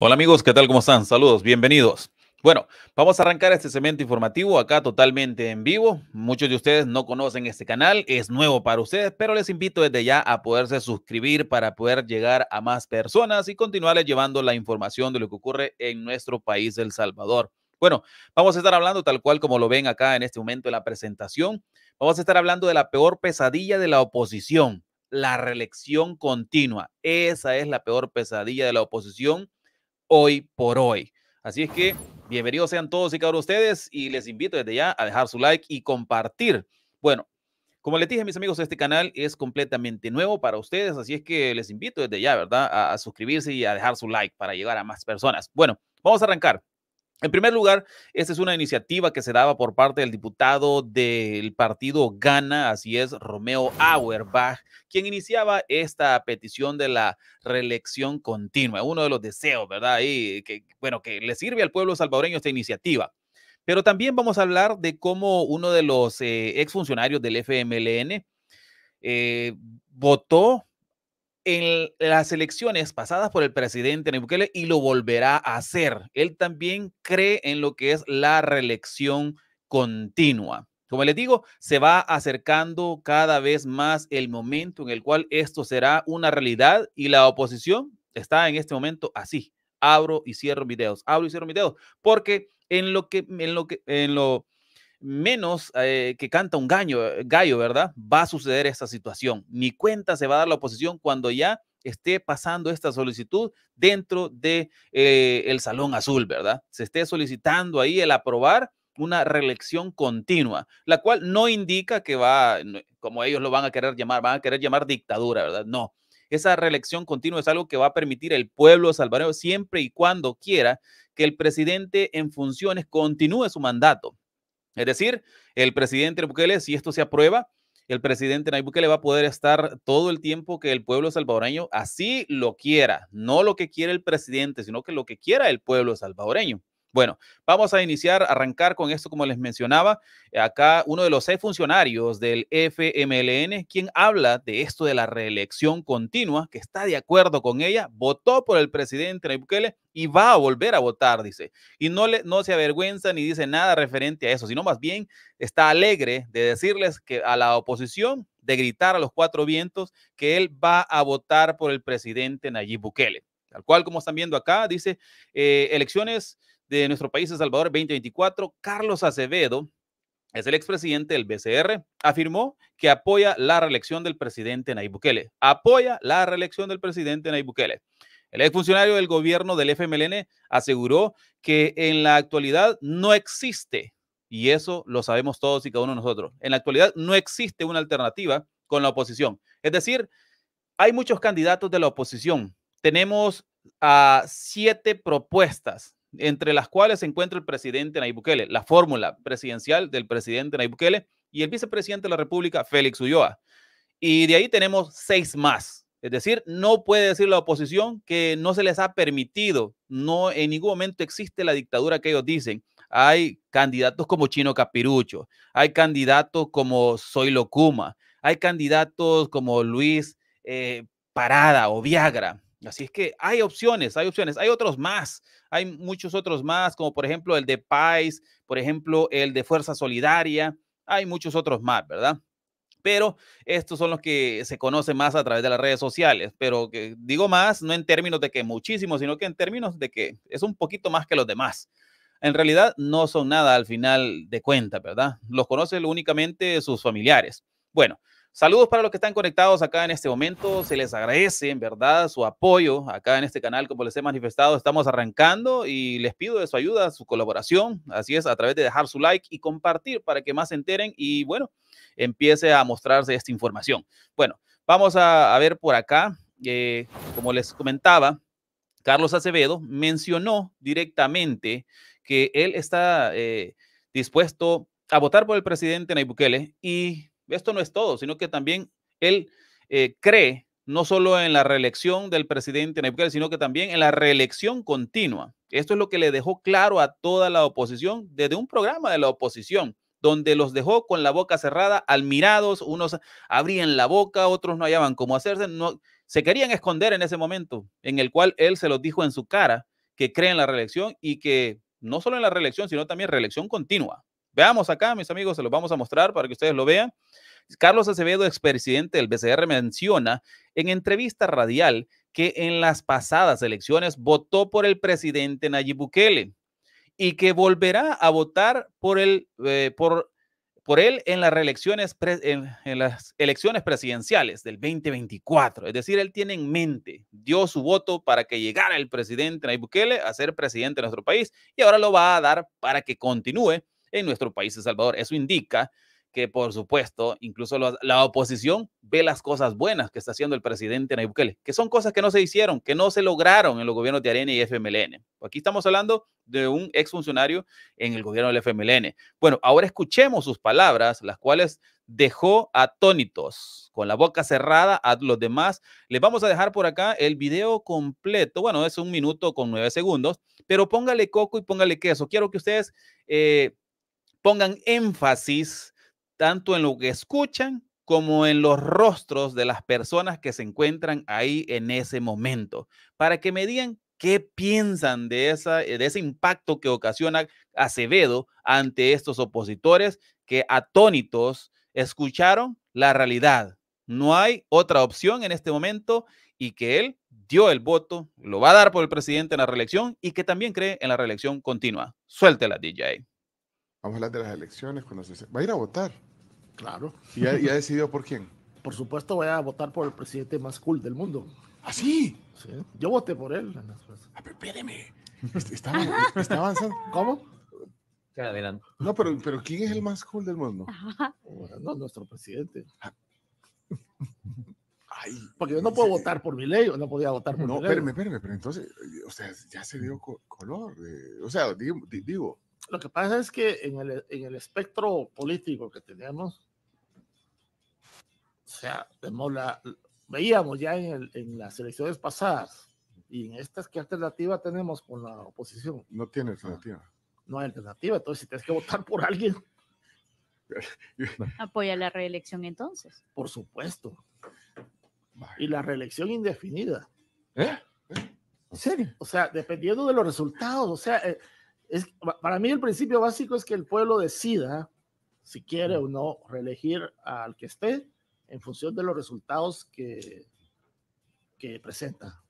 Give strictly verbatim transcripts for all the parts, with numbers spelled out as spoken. Hola amigos, ¿qué tal? ¿Cómo están? Saludos, bienvenidos. Bueno, vamos a arrancar este segmento informativo acá totalmente en vivo. Muchos de ustedes no conocen este canal, es nuevo para ustedes, pero les invito desde ya a poderse suscribir para poder llegar a más personas y continuarles llevando la información de lo que ocurre en nuestro país, El Salvador. Bueno, vamos a estar hablando tal cual como lo ven acá en este momento en la presentación. Vamos a estar hablando de la peor pesadilla de la oposición, la reelección continua. Esa es la peor pesadilla de la oposición hoy por hoy. Así es que bienvenidos sean todos y cada uno de ustedes y les invito desde ya a dejar su like y compartir. Bueno, como les dije, mis amigos, este canal es completamente nuevo para ustedes, así es que les invito desde ya, ¿verdad?, a, a suscribirse y a dejar su like para llegar a más personas. Bueno, vamos a arrancar. En primer lugar, esta es una iniciativa que se daba por parte del diputado del partido Gana, así es, Romeo Auerbach, quien iniciaba esta petición de la reelección continua, uno de los deseos, ¿verdad? Y que, bueno, que le sirve al pueblo salvadoreño esta iniciativa. Pero también vamos a hablar de cómo uno de los eh, exfuncionarios del F M L N eh, votó en las elecciones pasadas por el presidente Nayib Bukele y lo volverá a hacer. Él también cree en lo que es la reelección continua. Como les digo, se va acercando cada vez más el momento en el cual esto será una realidad y la oposición está en este momento así. Abro y cierro videos, abro y cierro videos, porque en lo que, en lo que, en lo menos eh, que canta un gallo, gallo, ¿verdad?, va a suceder esta situación. Ni cuenta se va a dar la oposición cuando ya esté pasando esta solicitud dentro de eh, el Salón Azul, ¿verdad? Se esté solicitando ahí el aprobar una reelección continua, la cual no indica que va, como ellos lo van a querer llamar, van a querer llamar dictadura, ¿verdad? No. Esa reelección continua es algo que va a permitir el pueblo salvadoreño siempre y cuando quiera que el presidente en funciones continúe su mandato. Es decir, el presidente Bukele, si esto se aprueba, el presidente Nayib Bukele va a poder estar todo el tiempo que el pueblo salvadoreño así lo quiera. No lo que quiere el presidente, sino que lo que quiera el pueblo salvadoreño. Bueno, vamos a iniciar, arrancar con esto, como les mencionaba. Acá uno de los seis funcionarios del F M L N, quien habla de esto de la reelección continua, que está de acuerdo con ella, votó por el presidente Nayib Bukele y va a volver a votar, dice. Y no, le, no se avergüenza ni dice nada referente a eso, sino más bien está alegre de decirles que a la oposición, de gritar a los cuatro vientos que él va a votar por el presidente Nayib Bukele. Tal cual como están viendo acá, dice eh, elecciones de nuestro país, El Salvador veinte veinticuatro, Carlos Acevedo, es el expresidente del B C R, afirmó que apoya la reelección del presidente Nayib Bukele. Apoya la reelección del presidente Nayib Bukele. El exfuncionario del gobierno del F M L N aseguró que en la actualidad no existe, y eso lo sabemos todos y cada uno de nosotros, en la actualidad no existe una alternativa con la oposición. Es decir, hay muchos candidatos de la oposición. Tenemos a siete propuestas, entre las cuales se encuentra el presidente Nayib Bukele, la fórmula presidencial del presidente Nayib Bukele y el vicepresidente de la República, Félix Ulloa. Y de ahí tenemos seis más. Es decir, no puede decir la oposición que no se les ha permitido, no en ningún momento existe la dictadura que ellos dicen. Hay candidatos como Chino Capirucho, hay candidatos como Zoilo Cuma, hay candidatos como Luis eh, Parada o Viagra. Así es que hay opciones, hay opciones, hay otros más, hay muchos otros más, como por ejemplo el de P A I S, por ejemplo el de Fuerza Solidaria, hay muchos otros más, ¿verdad? Pero estos son los que se conocen más a través de las redes sociales, pero que digo más, no en términos de que muchísimo, sino que en términos de que es un poquito más que los demás. En realidad no son nada al final de cuentas, ¿verdad? Los conocen únicamente sus familiares. Bueno. Saludos para los que están conectados acá en este momento. Se les agradece, en verdad, su apoyo acá en este canal. Como les he manifestado, estamos arrancando y les pido de su ayuda, su colaboración. Así es, a través de dejar su like y compartir para que más se enteren y, bueno, empiece a mostrarse esta información. Bueno, vamos a, a ver por acá. Eh, como les comentaba, Carlos Acevedo mencionó directamente que él está eh, dispuesto a votar por el presidente Nayib Bukele y esto no es todo, sino que también él eh, cree no solo en la reelección del presidente Nayib Bukele, sino que también en la reelección continua. Esto es lo que le dejó claro a toda la oposición desde un programa de la oposición, donde los dejó con la boca cerrada, almirados, unos abrían la boca, otros no hallaban cómo hacerse, no, se querían esconder en ese momento en el cual él se los dijo en su cara, que cree en la reelección y que no solo en la reelección, sino también reelección continua. Veamos acá, mis amigos, se los vamos a mostrar para que ustedes lo vean. Carlos Acevedo, expresidente del B C R, menciona en entrevista radial que en las pasadas elecciones votó por el presidente Nayib Bukele y que volverá a votar por él, eh, por, por él en, las reelecciones pre, en, en las elecciones presidenciales del veinte veinticuatro. Es decir, él tiene en mente, dio su voto para que llegara el presidente Nayib Bukele a ser presidente de nuestro país y ahora lo va a dar para que continúe en nuestro país, El Salvador. Eso indica que, por supuesto, incluso la, la oposición ve las cosas buenas que está haciendo el presidente Nayib Bukele, que son cosas que no se hicieron, que no se lograron en los gobiernos de Arena y F M L N. Aquí estamos hablando de un exfuncionario en el gobierno del F M L N. Bueno, ahora escuchemos sus palabras, las cuales dejó atónitos, con la boca cerrada a los demás. Les vamos a dejar por acá el video completo. Bueno, es un minuto con nueve segundos, pero póngale coco y póngale queso. Quiero que ustedes eh, pongan énfasis tanto en lo que escuchan como en los rostros de las personas que se encuentran ahí en ese momento, para que me digan qué piensan de, esa, de ese impacto que ocasiona Acevedo ante estos opositores que atónitos escucharon la realidad. No hay otra opción en este momento y que él dio el voto, lo va a dar por el presidente en la reelección y que también cree en la reelección continua. Suéltela, D J. Vamos a hablar de las elecciones. Cuando se... ¿Va a ir a votar? Claro. ¿Y ha, y ha decidido por quién? Por supuesto voy a votar por el presidente más cool del mundo. ¿Ah, sí? Sí. Yo voté por él. Ah, pero espéreme. Está, está avanzando. ¿Cómo? Adelante. No, pero, pero ¿quién es el más cool del mundo? Bueno, nuestro presidente. Ay, porque yo no puedo se... votar por mi ley, yo no podía votar por no, mi ley. No, espéreme, espéreme. Pero entonces, o sea, ya se dio color. Eh, o sea, digo... digo Lo que pasa es que en el, en el espectro político que teníamos, o sea, la, veíamos ya en, el, en las elecciones pasadas y en estas, ¿qué alternativa tenemos con la oposición? No tiene alternativa. No hay alternativa, entonces si tienes que votar por alguien. ¿Apoya la reelección entonces? Por supuesto. Y la reelección indefinida. ¿Eh? ¿Eh? ¿En serio? O sea, dependiendo de los resultados, o sea... Eh, Es, para mí el principio básico es que el pueblo decida si quiere o no reelegir al que esté en función de los resultados que, que presenta.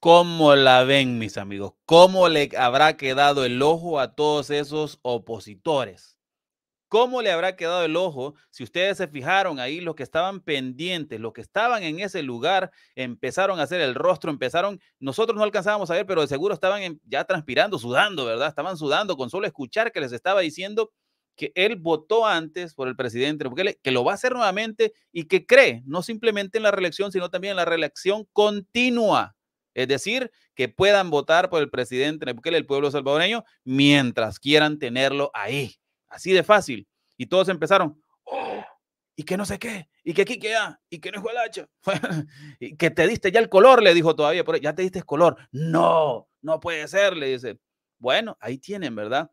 ¿Cómo la ven, mis amigos? ¿Cómo le habrá quedado el ojo a todos esos opositores? ¿Cómo le habrá quedado el ojo? Si ustedes se fijaron ahí, los que estaban pendientes, los que estaban en ese lugar, empezaron a hacer el rostro, empezaron, nosotros no alcanzábamos a ver, pero de seguro estaban ya transpirando, sudando, ¿verdad? Estaban sudando con solo escuchar que les estaba diciendo que él votó antes por el presidente Bukele, que lo va a hacer nuevamente y que cree, no simplemente en la reelección, sino también en la reelección continua. Es decir, que puedan votar por el presidente Bukele, el pueblo salvadoreño, mientras quieran tenerlo ahí. Así de fácil. Y todos empezaron, oh, y que no sé qué, y que aquí, que allá, y que no es gualacha. Y que te diste ya el color, le dijo todavía, pero ya te diste el color. No, no puede ser, le dice. Bueno, ahí tienen, ¿verdad?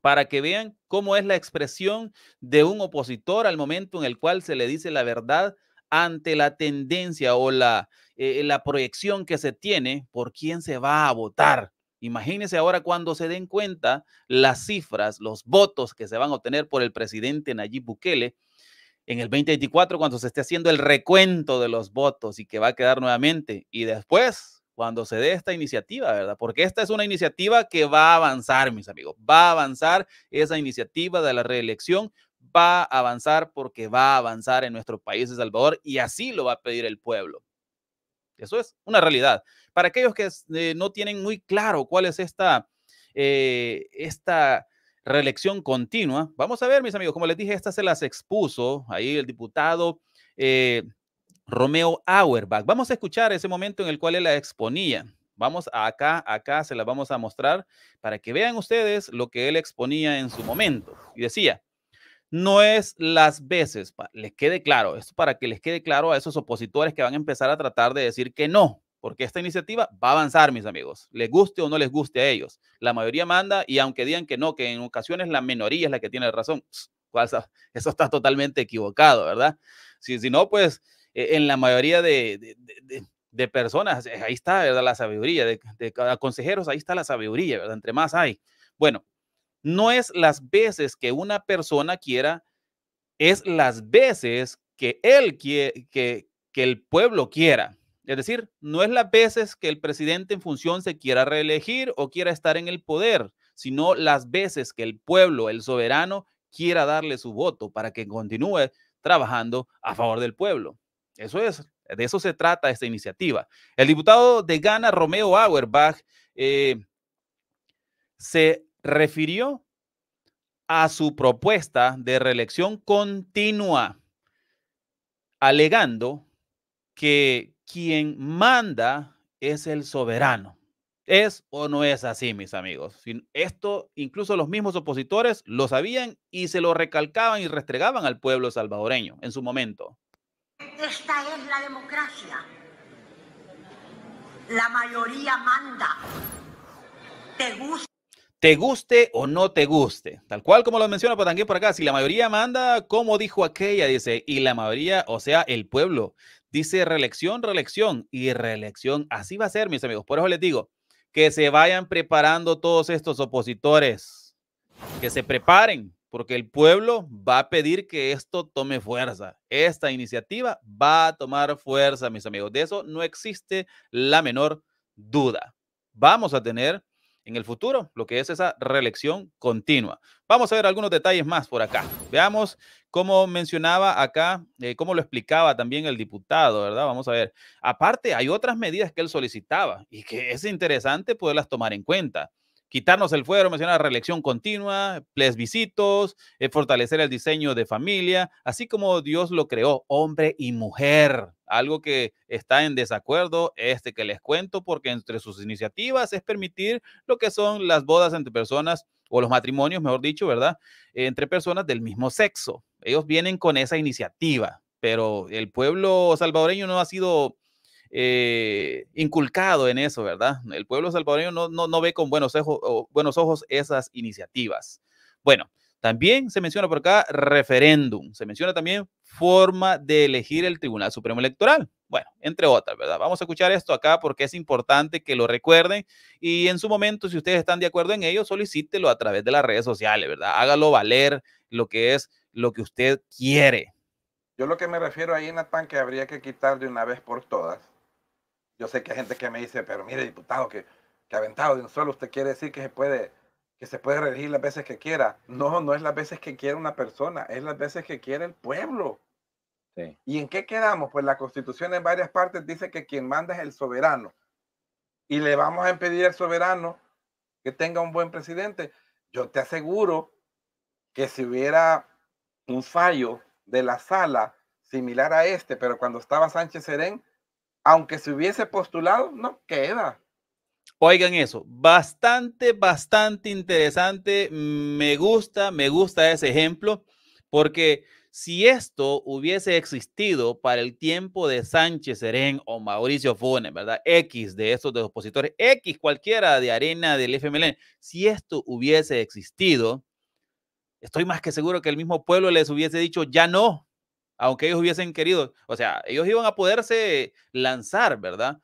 Para que vean cómo es la expresión de un opositor al momento en el cual se le dice la verdad ante la tendencia o la, eh, la proyección que se tiene por quién se va a votar. Imagínense ahora cuando se den cuenta las cifras, los votos que se van a obtener por el presidente Nayib Bukele en el veinte veinticuatro, cuando se esté haciendo el recuento de los votos y que va a quedar nuevamente. Y después, cuando se dé esta iniciativa, ¿verdad? Porque esta es una iniciativa que va a avanzar, mis amigos. Va a avanzar esa iniciativa de la reelección. Va a avanzar porque va a avanzar en nuestro país, El Salvador, y así lo va a pedir el pueblo. Eso es una realidad. Para aquellos que eh, no tienen muy claro cuál es esta, eh, esta reelección continua, vamos a ver, mis amigos, como les dije, esta se las expuso ahí el diputado eh, Romeo Auerbach. Vamos a escuchar ese momento en el cual él la exponía. Vamos a acá, acá se la vamos a mostrar para que vean ustedes lo que él exponía en su momento. Y decía... No es las veces, les quede claro, esto para que les quede claro a esos opositores que van a empezar a tratar de decir que no, porque esta iniciativa va a avanzar, mis amigos, les guste o no les guste a ellos. La mayoría manda y aunque digan que no, que en ocasiones la minoría es la que tiene razón, eso está totalmente equivocado, ¿verdad? Si, si no, pues en la mayoría de, de, de, de personas, ahí está, ¿verdad? La sabiduría de, de consejeros, ahí está la sabiduría, ¿verdad? Entre más hay. Bueno, no es las veces que una persona quiera, es las veces que él quiere, que, que el pueblo quiera. Es decir, no es las veces que el presidente en función se quiera reelegir o quiera estar en el poder, sino las veces que el pueblo, el soberano, quiera darle su voto para que continúe trabajando a favor del pueblo. Eso es, de eso se trata esta iniciativa. El diputado de Ghana, Romeo Auerbach, eh, se refirió a su propuesta de reelección continua, alegando que quien manda es el soberano. ¿Es o no es así, mis amigos? Esto incluso los mismos opositores lo sabían y se lo recalcaban y restregaban al pueblo salvadoreño en su momento. Esta es la democracia. La mayoría manda. Te guste. Te guste o no te guste. Tal cual como lo menciona Patanguín por acá. Si la mayoría manda, como dijo aquella, dice, y la mayoría, o sea, el pueblo, dice reelección, reelección y reelección. Así va a ser, mis amigos. Por eso les digo que se vayan preparando todos estos opositores. Que se preparen. Porque el pueblo va a pedir que esto tome fuerza. Esta iniciativa va a tomar fuerza, mis amigos. De eso no existe la menor duda. Vamos a tener en el futuro lo que es esa reelección continua. Vamos a ver algunos detalles más por acá. Veamos cómo mencionaba acá, eh, cómo lo explicaba también el diputado, ¿verdad? Vamos a ver. Aparte, hay otras medidas que él solicitaba y que es interesante poderlas tomar en cuenta. Quitarnos el fuero, mencionar reelección continua, plebiscitos, eh, fortalecer el diseño de familia, así como Dios lo creó, hombre y mujer. Algo que está en desacuerdo, este que les cuento, porque entre sus iniciativas es permitir lo que son las bodas entre personas, o los matrimonios, mejor dicho, ¿verdad? Eh, entre personas del mismo sexo. Ellos vienen con esa iniciativa, pero el pueblo salvadoreño no ha sido... Eh, inculcado en eso, ¿verdad? El pueblo salvadoreño no, no, no ve con buenos ojos, o buenos ojos esas iniciativas. Bueno, también se menciona por acá referéndum, se menciona también forma de elegir el Tribunal Supremo Electoral, bueno, entre otras, ¿verdad? Vamos a escuchar esto acá porque es importante que lo recuerden y en su momento, si ustedes están de acuerdo en ello, solicítelo a través de las redes sociales, ¿verdad? Hágalo valer lo que es lo que usted quiere. Yo lo que me refiero ahí, Natán, que habría que quitar de una vez por todas. Yo sé que hay gente que me dice, pero mire, diputado, que, que aventado de un solo, usted quiere decir que se puede, que se puede reelegir las veces que quiera. No, no es las veces que quiera una persona, es las veces que quiere el pueblo. Sí. ¿Y en qué quedamos? Pues la Constitución en varias partes dice que quien manda es el soberano. Y le vamos a impedir al soberano que tenga un buen presidente. Yo te aseguro que si hubiera un fallo de la sala similar a este, pero cuando estaba Sánchez Serén, aunque se hubiese postulado, no queda. Oigan eso, bastante, bastante interesante. Me gusta, me gusta ese ejemplo, porque si esto hubiese existido para el tiempo de Sánchez Serén o Mauricio Funes, ¿verdad? X de estos dos opositores, X cualquiera de arena del F M L N, si esto hubiese existido, estoy más que seguro que el mismo pueblo les hubiese dicho ya no. Aunque ellos hubiesen querido, o sea, ellos iban a poderse lanzar, ¿verdad?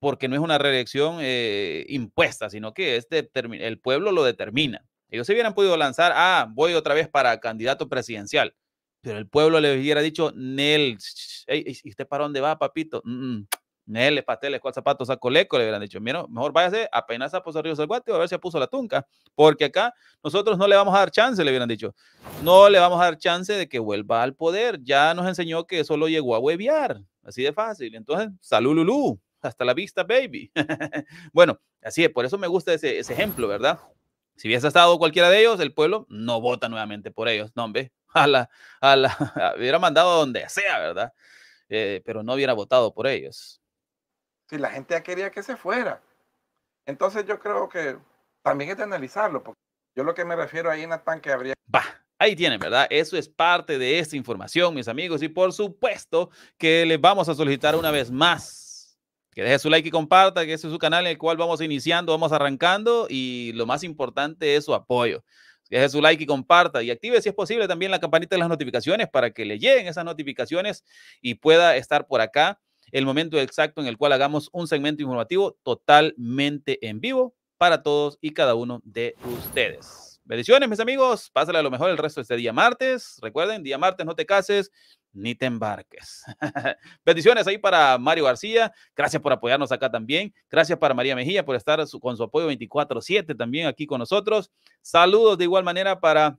Porque no es una reelección eh, impuesta, sino que es el pueblo lo determina. Ellos se hubieran podido lanzar, ah, voy otra vez para candidato presidencial, pero el pueblo les hubiera dicho, Nel, hey, ¿y usted para dónde va, papito? Mm, Nel, pasteles, cuál zapato, saco leco, le hubieran dicho, mira, mejor váyase, apenas a posar ríos al guate, a ver si puso la tunca, porque acá nosotros no le vamos a dar chance, le hubieran dicho. No le vamos a dar chance de que vuelva al poder. Ya nos enseñó que solo llegó a hueviar. Así de fácil. Entonces, salud, Lulú. Hasta la vista, baby. Bueno, así es. Por eso me gusta ese, ese ejemplo, ¿verdad? Si hubiese estado cualquiera de ellos, el pueblo no vota nuevamente por ellos. No, hombre. A la, a la, hubiera mandado a donde sea, ¿verdad? Eh, pero no hubiera votado por ellos. Si la gente ya quería que se fuera. Entonces, yo creo que también hay que analizarlo. Porque yo lo que me refiero ahí, Natán, que habría... Bah. Ahí tienen, ¿verdad? Eso es parte de esta información, mis amigos. Y por supuesto que les vamos a solicitar una vez más que deje su like y comparta, que ese es su canal en el cual vamos iniciando, vamos arrancando y lo más importante es su apoyo. Que deje su like y comparta y active si es posible también la campanita de las notificaciones para que le lleguen esas notificaciones y pueda estar por acá el momento exacto en el cual hagamos un segmento informativo totalmente en vivo para todos y cada uno de ustedes. Bendiciones, mis amigos. Pásale a lo mejor el resto de este día martes. Recuerden, día martes no te cases ni te embarques. Bendiciones ahí para Mario García. Gracias por apoyarnos acá también. Gracias para María Mejía por estar su, con su apoyo veinticuatro siete también aquí con nosotros. Saludos de igual manera para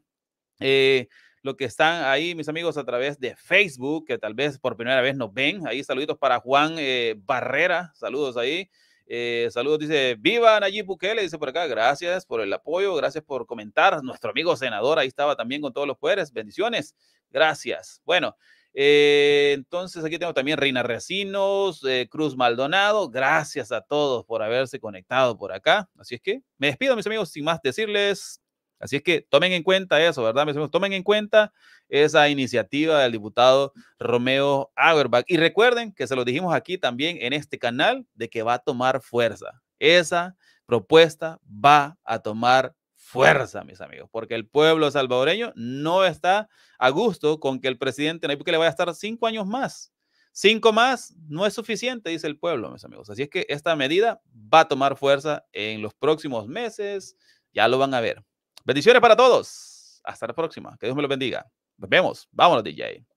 eh, los que están ahí, mis amigos, a través de Facebook, que tal vez por primera vez nos ven. Ahí saluditos para Juan eh, Barrera. Saludos ahí. Eh, saludos, dice, viva Nayib Bukele, dice por acá, gracias por el apoyo, gracias por comentar, nuestro amigo senador ahí estaba también con todos los poderes, bendiciones, gracias. Bueno, eh, entonces aquí tengo también Reina Recinos, eh, Cruz Maldonado, gracias a todos por haberse conectado por acá, así es que me despido, mis amigos, sin más decirles, así es que tomen en cuenta eso, ¿verdad, mis amigos? Tomen en cuenta esa iniciativa del diputado Romeo Auerbach. Y recuerden que se lo dijimos aquí también en este canal, de que va a tomar fuerza. Esa propuesta va a tomar fuerza, mis amigos, porque el pueblo salvadoreño no está a gusto con que el presidente Nayib Bukele vaya a estar cinco años más. Cinco más no es suficiente, dice el pueblo, mis amigos. Así es que esta medida va a tomar fuerza en los próximos meses. Ya lo van a ver. Bendiciones para todos. Hasta la próxima. Que Dios me los bendiga. Nos vemos. Vámonos, D J.